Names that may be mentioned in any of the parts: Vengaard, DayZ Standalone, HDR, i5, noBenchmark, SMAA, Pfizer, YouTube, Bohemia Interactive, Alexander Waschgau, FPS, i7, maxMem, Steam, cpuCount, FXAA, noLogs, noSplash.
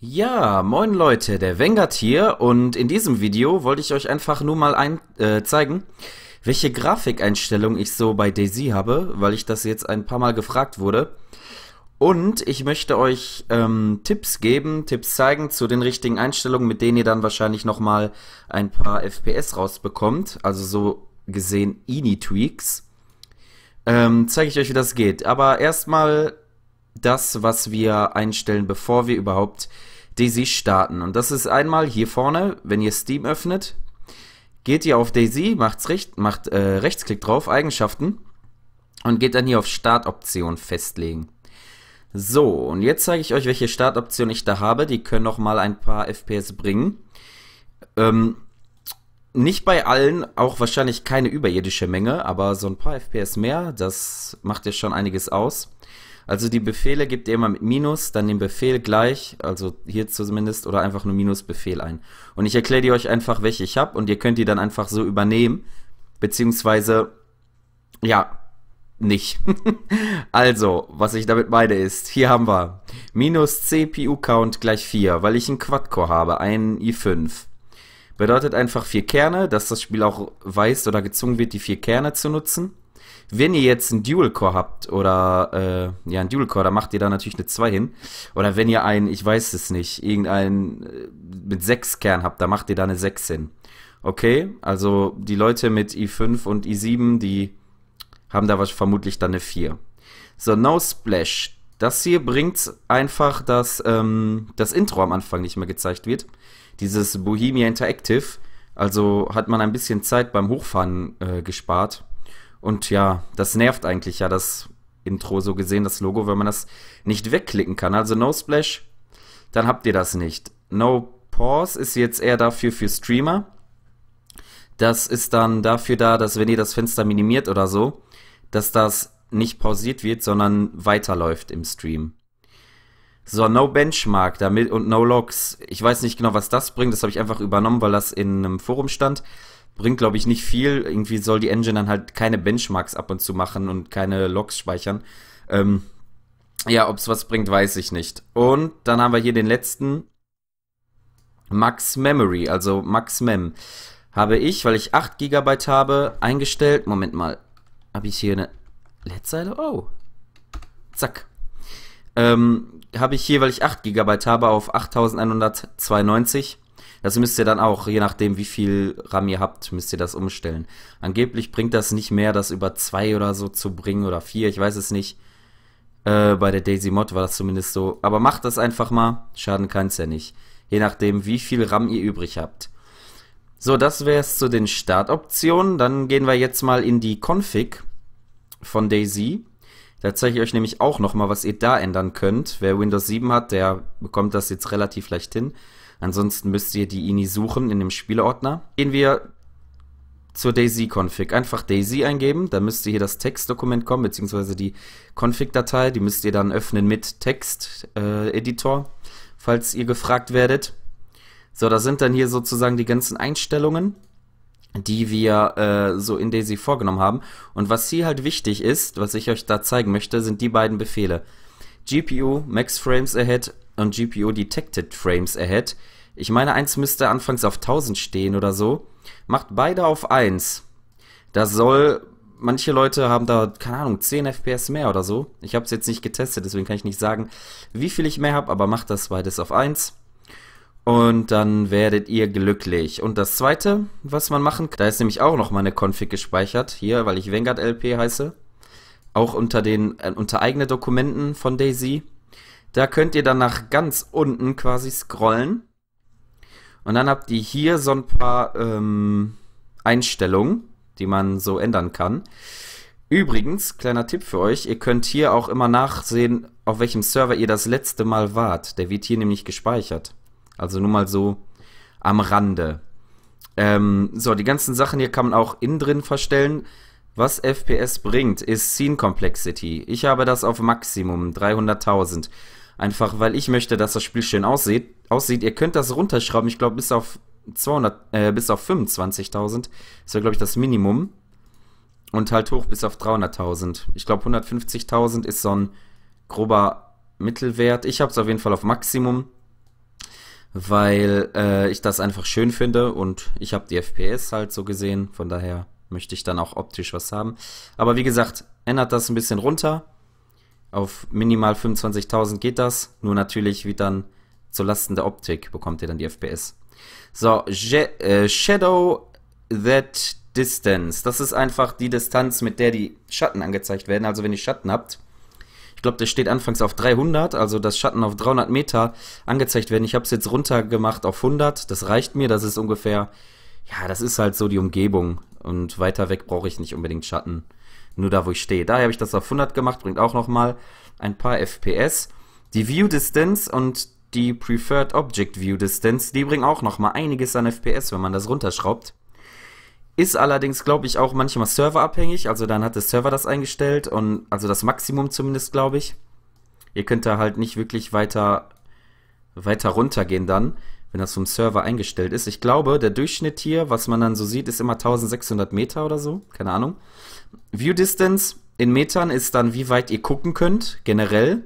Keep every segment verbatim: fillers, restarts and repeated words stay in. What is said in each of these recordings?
Ja, moin Leute, der Vengaard hier und in diesem Video wollte ich euch einfach nur mal ein, äh, zeigen, welche Grafikeinstellung ich so bei DayZ habe, weil ich das jetzt ein paar Mal gefragt wurde. Und ich möchte euch ähm, Tipps geben, Tipps zeigen zu den richtigen Einstellungen, mit denen ihr dann wahrscheinlich nochmal ein paar F P S rausbekommt, also so gesehen I N I-Tweaks. Ähm, zeige ich euch, wie das geht. Aber erstmal das, was wir einstellen, bevor wir überhaupt DayZ starten. Und das ist einmal hier vorne, wenn ihr Steam öffnet, geht ihr auf DayZ, macht's recht, macht äh, Rechtsklick drauf, Eigenschaften, und geht dann hier auf Startoption festlegen. So, und jetzt zeige ich euch, welche Startoption ich da habe. Die können nochmal ein paar F P S bringen. Ähm, nicht bei allen, auch wahrscheinlich keine überirdische Menge, aber so ein paar F P S mehr, das macht ja schon einiges aus. Also die Befehle gebt ihr immer mit Minus, dann den Befehl gleich, also hier zumindest, oder einfach nur Minusbefehl ein. Und ich erkläre die euch einfach, welche ich habe, und ihr könnt die dann einfach so übernehmen, beziehungsweise, ja, nicht. Also, was ich damit meine ist, hier haben wir minus C P U-Count gleich vier, weil ich einen Quad-Core habe, einen i fünf. Bedeutet einfach vier Kerne, dass das Spiel auch weiß oder gezwungen wird, die vier Kerne zu nutzen. Wenn ihr jetzt einen Dual-Core habt oder, äh, ja, einen Dual-Core, da macht ihr da natürlich eine zwei hin. Oder wenn ihr einen, ich weiß es nicht, irgendeinen äh, mit sechs Kern habt, da macht ihr da eine sechs hin. Okay, also die Leute mit i fünf und i sieben, die haben da was, vermutlich dann eine vier. So, No Splash. Das hier bringt einfach, dass ähm, das Intro am Anfang nicht mehr gezeigt wird. Dieses Bohemia Interactive. Also hat man ein bisschen Zeit beim Hochfahren äh, gespart. Und ja, das nervt eigentlich ja, das Intro, so gesehen, das Logo, wenn man das nicht wegklicken kann. Also No Splash, dann habt ihr das nicht. No Pause ist jetzt eher dafür für Streamer. Das ist dann dafür da, dass wenn ihr das Fenster minimiert oder so, dass das nicht pausiert wird, sondern weiterläuft im Stream. So, No Benchmark damit und No Logs. Ich weiß nicht genau, was das bringt. Das habe ich einfach übernommen, weil das in einem Forum stand. Bringt, glaube ich, nicht viel. Irgendwie soll die Engine dann halt keine Benchmarks ab und zu machen und keine Logs speichern. Ähm, ja, ob es was bringt, weiß ich nicht. Und dann haben wir hier den letzten Max Memory, also Max Mem. Habe ich, weil ich acht Gigabyte habe, eingestellt. Moment mal, habe ich hier eine Leerzeile? Oh, zack. Ähm, habe ich hier, weil ich acht Gigabyte habe, auf achttausendeinhundertzweiundneunzig. Das müsst ihr dann auch, je nachdem wie viel RAM ihr habt, müsst ihr das umstellen. Angeblich bringt das nicht mehr, das über zwei oder so zu bringen oder vier, ich weiß es nicht. Äh, bei der DayZ Mod war das zumindest so. Aber macht das einfach mal, schaden kann es ja nicht. Je nachdem wie viel RAM ihr übrig habt. So, das wäre es zu den Startoptionen. Dann gehen wir jetzt mal in die Config von DayZ. Da zeige ich euch nämlich auch nochmal, was ihr da ändern könnt. Wer Windows sieben hat, der bekommt das jetzt relativ leicht hin. Ansonsten müsst ihr die I N I suchen in dem Spieleordner. Gehen wir zur DayZ-Config. Einfach DayZ eingeben, dann müsst ihr hier das Textdokument kommen, beziehungsweise die Config-Datei. Die müsst ihr dann öffnen mit Text-Editor, äh, falls ihr gefragt werdet. So, da sind dann hier sozusagen die ganzen Einstellungen, die wir äh, so in DayZ vorgenommen haben. Und was hier halt wichtig ist, was ich euch da zeigen möchte, sind die beiden Befehle. G P U Max Frames Ahead und G P U Detected Frames Ahead. Ich meine, eins müsste anfangs auf tausend stehen oder so. Macht beide auf eins. Das soll, manche Leute haben da, keine Ahnung, zehn F P S mehr oder so. Ich habe es jetzt nicht getestet, deswegen kann ich nicht sagen, wie viel ich mehr habe, aber macht das beides auf eins. Und dann werdet ihr glücklich. Und das zweite, was man machen kann, da ist nämlich auch noch meine Config gespeichert, hier, weil ich Vengaard L P heiße, auch unter den äh, unter eigene Dokumenten von DayZ. Da könnt ihr dann nach ganz unten quasi scrollen. Und dann habt ihr hier so ein paar ähm, Einstellungen, die man so ändern kann. Übrigens, kleiner Tipp für euch, ihr könnt hier auch immer nachsehen, auf welchem Server ihr das letzte Mal wart. Der wird hier nämlich gespeichert. Also nur mal so am Rande. Ähm, so, die ganzen Sachen hier kann man auch innen drin verstellen. Was F P S bringt, ist Scene Complexity. Ich habe das auf Maximum, dreihunderttausend. Einfach, weil ich möchte, dass das Spiel schön aussieht. aussieht. Ihr könnt das runterschrauben, ich glaube, bis auf zweihundert, äh, bis auf fünfundzwanzigtausend. Das wäre, glaube ich, das Minimum. Und halt hoch bis auf dreihunderttausend. Ich glaube, hundertfünfzigtausend ist so ein grober Mittelwert. Ich habe es auf jeden Fall auf Maximum. weil äh, ich das einfach schön finde und ich habe die F P S halt so gesehen, von daher möchte ich dann auch optisch was haben. Aber wie gesagt, ändert das ein bisschen runter, auf minimal fünfundzwanzigtausend geht das, nur natürlich wie dann zulasten der Optik bekommt ihr dann die F P S. So, äh, Shadow That Distance, das ist einfach die Distanz, mit der die Schatten angezeigt werden, also wenn ihr Schatten habt. Ich glaube, der steht anfangs auf dreihundert, also das Schatten auf dreihundert Meter angezeigt werden. Ich habe es jetzt runter gemacht auf hundert, das reicht mir, das ist ungefähr, ja, das ist halt so die Umgebung und weiter weg brauche ich nicht unbedingt Schatten, nur da, wo ich stehe. Daher habe ich das auf hundert gemacht, bringt auch nochmal ein paar F P S. Die View Distance und die Preferred Object View Distance, die bringen auch nochmal einiges an F P S, wenn man das runterschraubt. Ist allerdings, glaube ich, auch manchmal serverabhängig, also dann hat der Server das eingestellt, und also das Maximum zumindest, glaube ich. Ihr könnt da halt nicht wirklich weiter, weiter runtergehen dann, wenn das vom Server eingestellt ist. Ich glaube, der Durchschnitt hier, was man dann so sieht, ist immer eintausendsechshundert Meter oder so, keine Ahnung. View Distance in Metern ist dann, wie weit ihr gucken könnt, generell.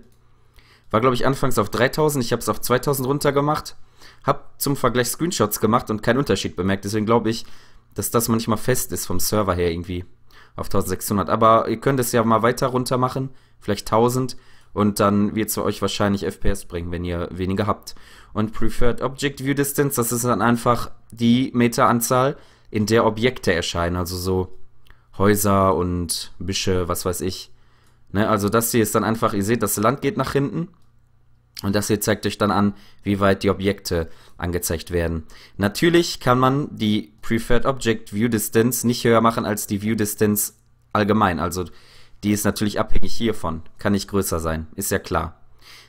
War, glaube ich, anfangs auf dreitausend, ich habe es auf zweitausend runter gemacht. Hab zum Vergleich Screenshots gemacht und keinen Unterschied bemerkt, deswegen glaube ich, dass das manchmal fest ist vom Server her irgendwie auf eintausendsechshundert. Aber ihr könnt es ja mal weiter runter machen, vielleicht tausend, und dann wird es für euch wahrscheinlich F P S bringen, wenn ihr weniger habt. Und Preferred Object View Distance, das ist dann einfach die Meteranzahl, in der Objekte erscheinen, also so Häuser und Büsche, was weiß ich. Ne? Also das hier ist dann einfach, ihr seht, das Land geht nach hinten. Und das hier zeigt euch dann an, wie weit die Objekte angezeigt werden. Natürlich kann man die Preferred Object View Distance nicht höher machen als die View Distance allgemein. Also die ist natürlich abhängig hiervon. Kann nicht größer sein, ist ja klar.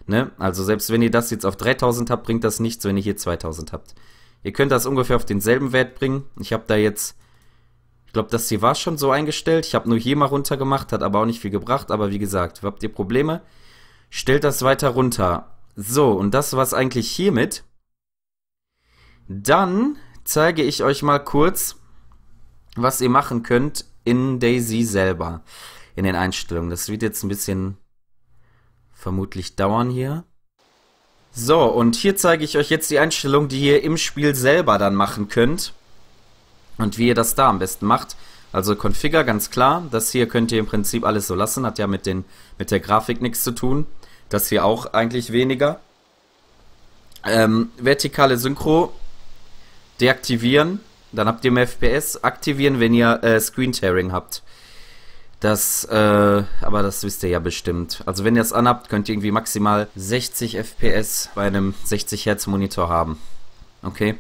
Ne? Also selbst wenn ihr das jetzt auf dreitausend habt, bringt das nichts, wenn ihr hier zweitausend habt. Ihr könnt das ungefähr auf denselben Wert bringen. Ich habe da jetzt, ich glaube, das hier war schon so eingestellt. Ich habe nur hier mal runter gemacht, hat aber auch nicht viel gebracht. Aber wie gesagt, habt ihr Probleme, stellt das weiter runter. So, und das war's eigentlich hiermit. Dann zeige ich euch mal kurz, was ihr machen könnt in DayZ selber, in den Einstellungen. Das wird jetzt ein bisschen vermutlich dauern hier. So, und hier zeige ich euch jetzt die Einstellungen, die ihr im Spiel selber dann machen könnt. Und wie ihr das da am besten macht. Also Configure, ganz klar. Das hier könnt ihr im Prinzip alles so lassen. Hat ja mit, den, mit der Grafik nichts zu tun. Das hier auch eigentlich weniger. Ähm, vertikale Synchro deaktivieren, dann habt ihr mehr F P S. Aktivieren, wenn ihr äh, Screen Tearing habt. Das, äh, aber das wisst ihr ja bestimmt. Also wenn ihr das anhabt, könnt ihr irgendwie maximal sechzig F P S bei einem sechzig Hertz Monitor haben. Okay.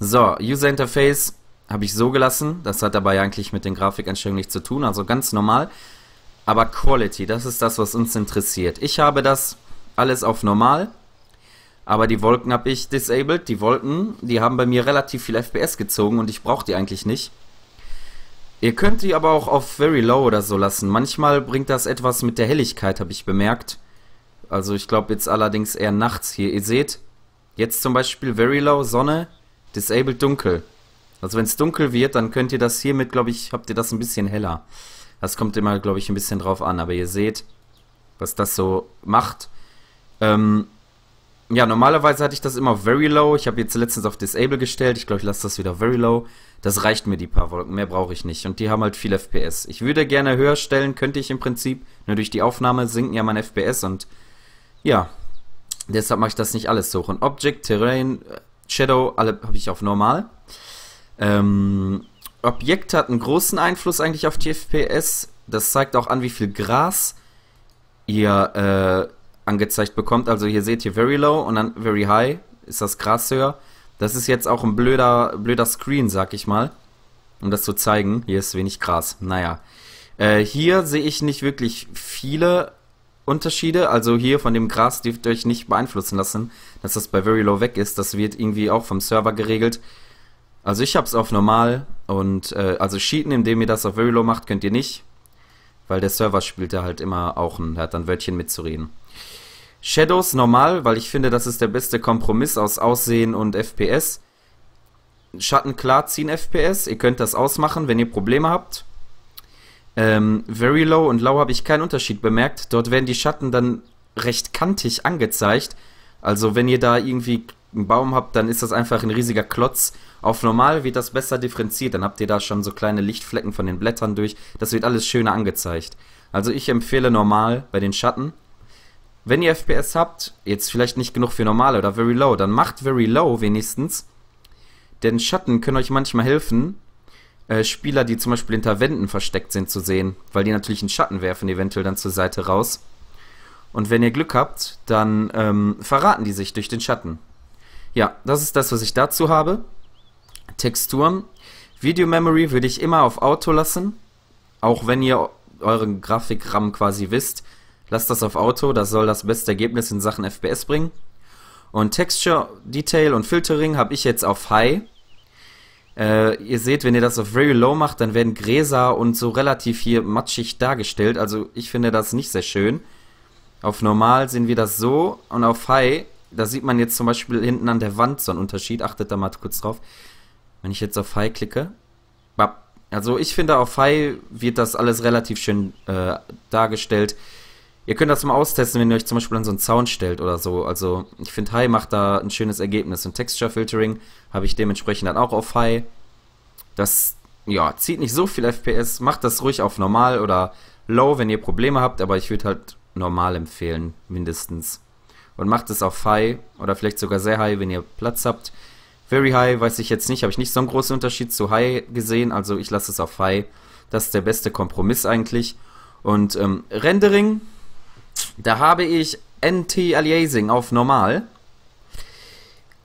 So, User Interface habe ich so gelassen. Das hat dabei eigentlich mit den Grafikeinstellungen nichts zu tun. Also ganz normal. Aber Quality, das ist das, was uns interessiert. Ich habe das alles auf normal, aber die Wolken habe ich disabled. Die Wolken, die haben bei mir relativ viel F P S gezogen und ich brauche die eigentlich nicht. Ihr könnt die aber auch auf Very Low oder so lassen. Manchmal bringt das etwas mit der Helligkeit, habe ich bemerkt. Also ich glaube jetzt allerdings eher nachts hier. Ihr seht, jetzt zum Beispiel Very Low, Sonne, disabled dunkel. Also wenn es dunkel wird, dann könnt ihr das hiermit, glaube ich, habt ihr das ein bisschen heller. Das kommt immer, glaube ich, ein bisschen drauf an. Aber ihr seht, was das so macht. Ähm, ja, normalerweise hatte ich das immer auf Very Low. Ich habe jetzt letztens auf Disable gestellt. Ich glaube, ich lasse das wieder Very Low. Das reicht mir, die paar Wolken. Mehr brauche ich nicht. Und die haben halt viel F P S. Ich würde gerne höher stellen, könnte ich im Prinzip. Nur durch die Aufnahme sinken ja mein F P S. Und ja, deshalb mache ich das nicht alles so. Und Object, Terrain, Shadow, alle habe ich auf normal. Ähm... Objekt hat einen großen Einfluss eigentlich auf die F P S. Das zeigt auch an, wie viel Gras ihr äh, angezeigt bekommt. Also hier seht ihr Very Low und dann Very High ist das Gras höher. Das ist jetzt auch ein blöder, blöder Screen, sag ich mal, um das zu zeigen. Hier ist wenig Gras. Naja, äh, hier sehe ich nicht wirklich viele Unterschiede. Also hier von dem Gras dürft ihr euch nicht beeinflussen lassen, dass das bei Very Low weg ist. Das wird irgendwie auch vom Server geregelt. Also ich habe es auf normal und äh, also Cheaten, indem ihr das auf Very Low macht, könnt ihr nicht, weil der Server spielt da halt immer auch ein, hat dann Wörtchen mitzureden. Shadows normal, weil ich finde, das ist der beste Kompromiss aus Aussehen und F P S. Schatten klar ziehen F P S, ihr könnt das ausmachen, wenn ihr Probleme habt. Ähm, Very Low und Low habe ich keinen Unterschied bemerkt, dort werden die Schatten dann recht kantig angezeigt, also wenn ihr da irgendwie einen Baum habt, dann ist das einfach ein riesiger Klotz. Auf normal wird das besser differenziert, dann habt ihr da schon so kleine Lichtflecken von den Blättern durch. Das wird alles schöner angezeigt. Also ich empfehle normal bei den Schatten. Wenn ihr F P S habt, jetzt vielleicht nicht genug für normal oder Very Low, dann macht Very Low wenigstens. Denn Schatten können euch manchmal helfen, äh, Spieler, die zum Beispiel hinter Wänden versteckt sind, zu sehen. Weil die natürlich einen Schatten werfen, eventuell dann zur Seite raus. Und wenn ihr Glück habt, dann ähm, verraten die sich durch den Schatten. Ja, das ist das, was ich dazu habe. Texturen. Video Memory würde ich immer auf Auto lassen. Auch wenn ihr euren Grafik-RAM quasi wisst. Lasst das auf Auto, das soll das beste Ergebnis in Sachen F P S bringen. Und Texture, Detail und Filtering habe ich jetzt auf High. Äh, ihr seht, wenn ihr das auf Very Low macht, dann werden Gräser und so relativ hier matschig dargestellt. Also ich finde das nicht sehr schön. Auf Normal sehen wir das so und auf High, da sieht man jetzt zum Beispiel hinten an der Wand so einen Unterschied. Achtet da mal kurz drauf. Wenn ich jetzt auf High klicke, bap. Also ich finde, auf High wird das alles relativ schön äh, dargestellt. Ihr könnt das mal austesten, wenn ihr euch zum Beispiel an so einen Zaun stellt oder so. Also ich finde, High macht da ein schönes Ergebnis. Und Texture Filtering habe ich dementsprechend dann auch auf High. Das, ja, zieht nicht so viel F P S. Macht das ruhig auf Normal oder Low, wenn ihr Probleme habt. Aber ich würde halt Normal empfehlen, mindestens. Und macht es auf High oder vielleicht sogar sehr High, wenn ihr Platz habt. Very High weiß ich jetzt nicht. Habe ich nicht so einen großen Unterschied zu High gesehen. Also ich lasse es auf High. Das ist der beste Kompromiss eigentlich. Und ähm, Rendering... Da habe ich Anti-Aliasing auf Normal.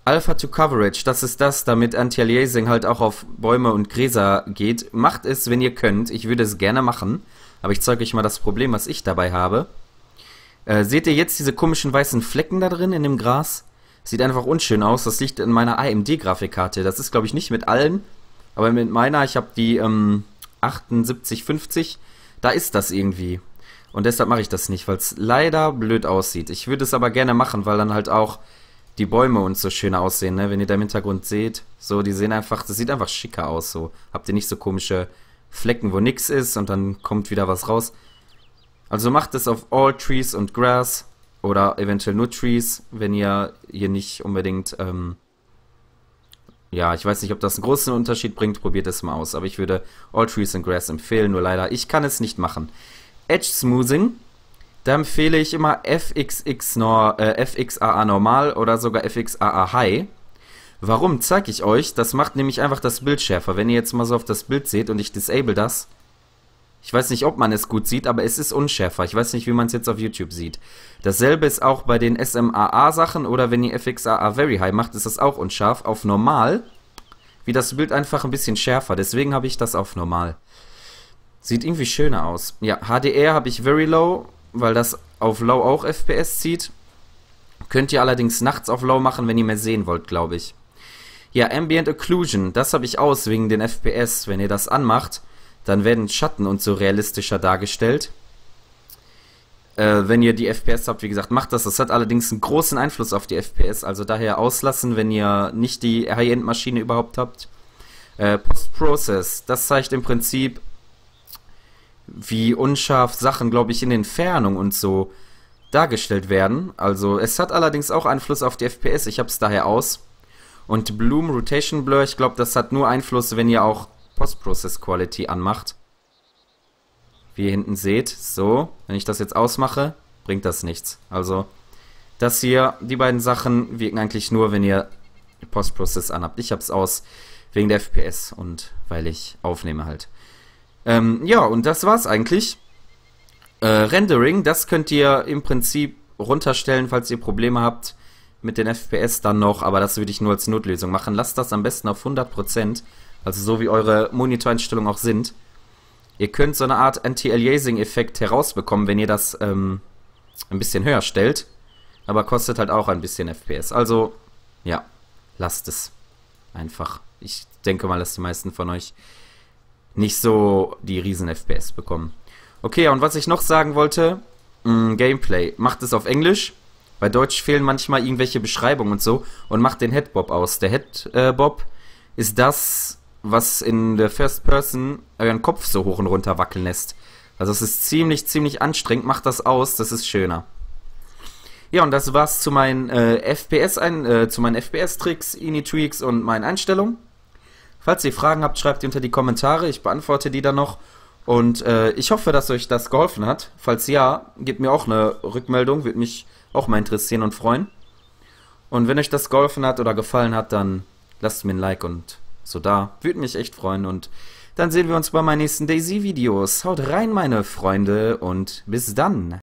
Alpha to Coverage, das ist das, damit Anti-Aliasing halt auch auf Bäume und Gräser geht. Macht es, wenn ihr könnt. Ich würde es gerne machen. Aber ich zeige euch mal das Problem, was ich dabei habe. Äh, seht ihr jetzt diese komischen weißen Flecken da drin in dem Gras? Sieht einfach unschön aus. Das liegt in meiner A M D-Grafikkarte. Das ist, glaube ich, nicht mit allen. Aber mit meiner, ich habe die ähm, achtundsiebzig fünfzig. Da ist das irgendwie. Und deshalb mache ich das nicht, weil es leider blöd aussieht. Ich würde es aber gerne machen, weil dann halt auch die Bäume und so schöner aussehen, ne? Wenn ihr da im Hintergrund seht, so, die sehen einfach, das sieht einfach schicker aus, so. Habt ihr nicht so komische Flecken, wo nix ist und dann kommt wieder was raus. Also macht es auf All Trees und Grass oder eventuell nur Trees, wenn ihr hier nicht unbedingt, ähm, ja, ich weiß nicht, ob das einen großen Unterschied bringt, probiert es mal aus. Aber ich würde All Trees und Grass empfehlen, nur leider, ich kann es nicht machen. Edge Smoothing, da empfehle ich immer F X A A Normal oder sogar F X A A High. Warum, zeige ich euch. Das macht nämlich einfach das Bild schärfer. Wenn ihr jetzt mal so auf das Bild seht und ich disable das, ich weiß nicht, ob man es gut sieht, aber es ist unschärfer. Ich weiß nicht, wie man es jetzt auf YouTube sieht. Dasselbe ist auch bei den S M A A Sachen oder wenn ihr F X A A Very High macht, ist das auch unscharf. Auf Normal wird das Bild einfach ein bisschen schärfer. Deswegen habe ich das auf Normal. Sieht irgendwie schöner aus. Ja, H D R habe ich Very Low, weil das auf Low auch F P S zieht. Könnt ihr allerdings nachts auf Low machen, wenn ihr mehr sehen wollt, glaube ich. Ja, Ambient Occlusion, das habe ich aus wegen den F P S. Wenn ihr das anmacht, dann werden Schatten und so realistischer dargestellt. Äh, wenn ihr die F P S habt, wie gesagt, macht das. Das hat allerdings einen großen Einfluss auf die F P S. Also daher auslassen, wenn ihr nicht die High-End-Maschine überhaupt habt. Äh, Post-Process, das zeigt im Prinzip... wie unscharf Sachen, glaube ich, in Entfernung und so dargestellt werden. Also es hat allerdings auch Einfluss auf die F P S, ich habe es daher aus. Und Bloom Rotation Blur, ich glaube, das hat nur Einfluss, wenn ihr auch Post-Process Quality anmacht. Wie ihr hinten seht, so, wenn ich das jetzt ausmache, bringt das nichts. Also das hier, die beiden Sachen wirken eigentlich nur, wenn ihr Post-Process anhabt. Ich habe es aus wegen der F P S und weil ich aufnehme halt. Ähm, ja, und das war's eigentlich. Äh, Rendering, das könnt ihr im Prinzip runterstellen, falls ihr Probleme habt mit den F P S dann noch, aber das würde ich nur als Notlösung machen. Lasst das am besten auf hundert Prozent, also so wie eure Monitoreinstellungen auch sind. Ihr könnt so eine Art Anti-Aliasing-Effekt herausbekommen, wenn ihr das ähm, ein bisschen höher stellt, aber kostet halt auch ein bisschen F P S. Also, ja, lasst es einfach. Ich denke mal, dass die meisten von euch nicht so die riesen F P S bekommen. Okay, und was ich noch sagen wollte, mh, Gameplay. Macht es auf Englisch, bei Deutsch fehlen manchmal irgendwelche Beschreibungen und so, und macht den Headbob aus. Der Headbob äh, ist das, was in der First Person euren Kopf so hoch und runter wackeln lässt. Also es ist ziemlich, ziemlich anstrengend, macht das aus, das ist schöner. Ja, und das war's zu meinen äh, F P S ein, äh, zu meinen F P S-Tricks, I N I-Tweaks und meinen Einstellungen. Falls ihr Fragen habt, schreibt unter die Kommentare, ich beantworte die dann noch. Und äh, ich hoffe, dass euch das geholfen hat. Falls ja, gebt mir auch eine Rückmeldung, würde mich auch mal interessieren und freuen. Und wenn euch das geholfen hat oder gefallen hat, dann lasst mir ein Like und so da. Würde mich echt freuen und dann sehen wir uns bei meinen nächsten DayZ-Videos. Haut rein, meine Freunde, und bis dann.